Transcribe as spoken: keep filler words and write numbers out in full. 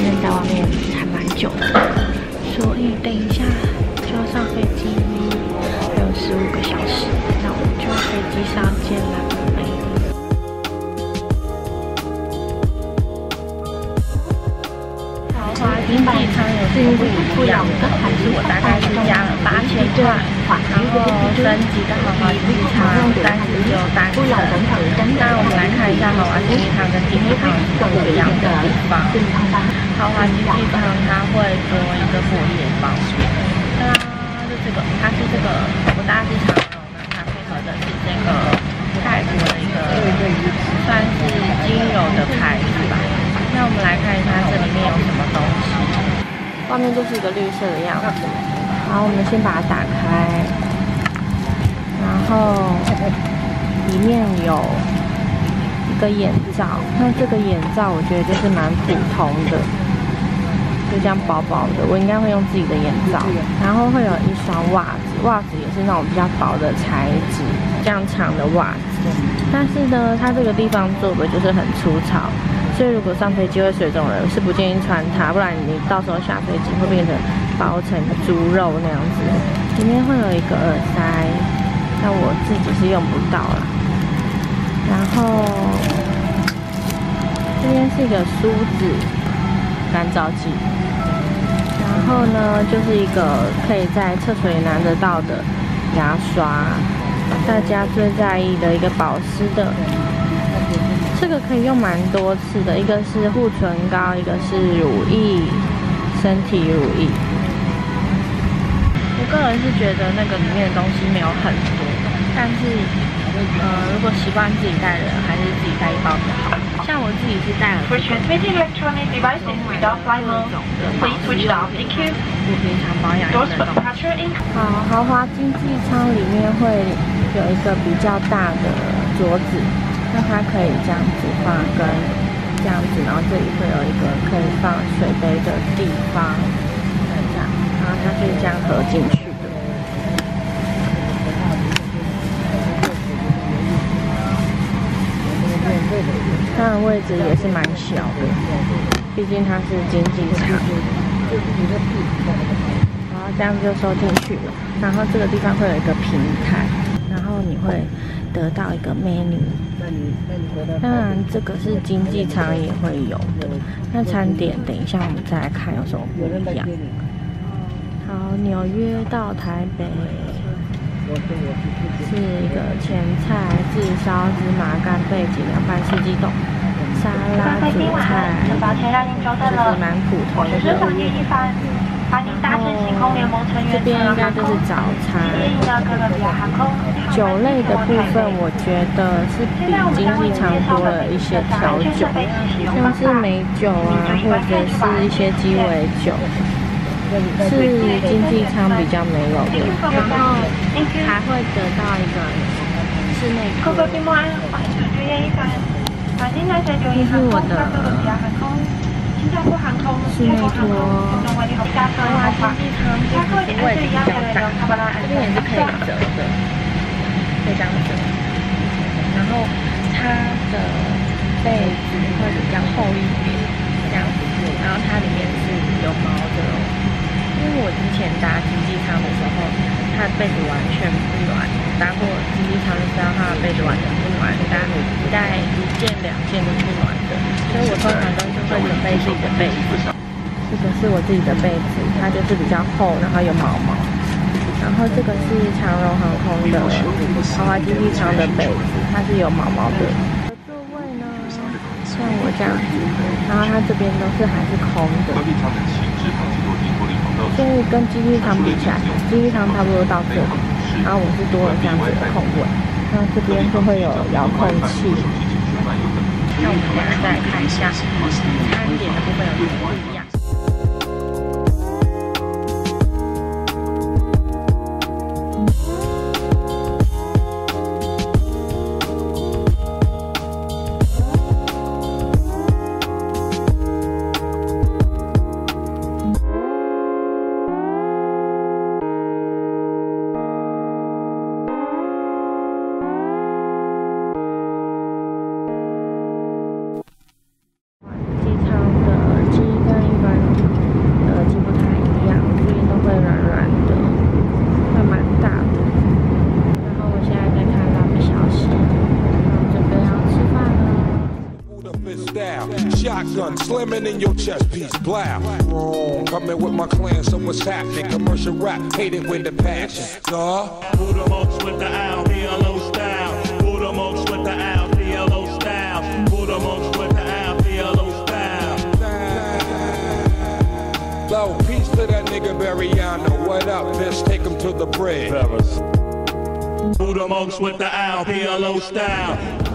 因为在外面还蛮久的，所以等一下就要上飞机，还有十五个小时，那我们就飞机上见啦。豪华经济舱有什么不一样的？还是我大概是加了八千块，然后升级的豪华经济舱三十九单程。那我们来看一下豪华经济舱跟经济舱不一样的地方。 豪华经济舱它会多一个过夜包，那就这个，它是这个我大致常用的，它配合的是这个泰国的一个算是精油的牌子吧。那我们来看一下这里面有什么东西，外面就是一个绿色的样子，然后我们先把它打开，然后里面有一个眼罩，那这个眼罩我觉得就是蛮普通的。 就这样薄薄的，我应该会用自己的眼罩，然后会有一双袜子，袜子也是那种比较薄的材质，这样长的袜子。但是呢，它这个地方做的就是很粗糙，所以如果上飞机会水肿人是不建议穿它，不然你到时候下飞机会变成包成猪肉那样子。里面会有一个耳塞，但我自己是用不到啦。然后这边是一个梳子。 干燥剂，然后呢，就是一个可以在厕所里拿得到的牙刷，大家最在意的一个保湿的，这个可以用蛮多次的，一个是护唇膏，一个是乳液，身体乳液。我个人是觉得那个里面的东西没有很多，但是呃，如果习惯自己带的人，还是自己带一包比较好。 像我自己是带了这种平常保养用的东西。好，豪华经济舱里面会有一个比较大的桌子，那它可以这样子放跟这样子，然后这里会有一个可以放水杯的地方，这样，然后它可以这样合进去。 它的位置也是蛮小的，毕竟它是经济舱。然后这样就收进去了。然后这个地方会有一个平台，然后你会得到一个 menu。当然这个是经济舱也会有的。那餐点等一下我们再来看有什么不一样。好，纽约到台北。 是一个前菜，炙烧芝麻干贝及凉拌四季豆，沙拉主菜，就是蛮普通的。然后这边应该就是早餐。酒类的部分，我觉得是比经济舱多了一些调酒，像是美酒啊，或者是一些鸡尾酒。 是经济舱比较没有的，然后还会得到一个室内空间。这是我的室内拖，豪华经济舱就是位置比较大，这边也是可以折的，可以这样折。然后它的被子会比较厚一点，这样子，然后它里面是有毛的。 因为我之前搭经济舱的时候，它的被子完全不暖。搭过经济舱就知道它的被子完全不暖，搭一带一件两件都不暖的。所以我通常都是会准备自己的被子。这个是我自己的被子，它就是比较厚，然后有毛毛。然后这个是长荣航空的豪华经济舱的被子，它是有毛毛的。座位呢，像我这样子，然后它这边都是还是空的。 所以跟经济舱比起来，经济舱差不多到这里，然后我是多了这样子的空位，那这边就会有遥控器。那我们再来看一下餐点的部分有什么不一样。gun slamming in your chest piece. Blah. Wrong. Coming with my clan, so what's happening? Commercial rap, hate it with the passion. Duh. Who the most with the owl, P L O style? Who the most with the owl, P L O style? Who the most with the owl, P L O style? Low, peace to that nigga Barriano. What up, bitch? Take him to the bridge. Who the most with the owl, P L O style?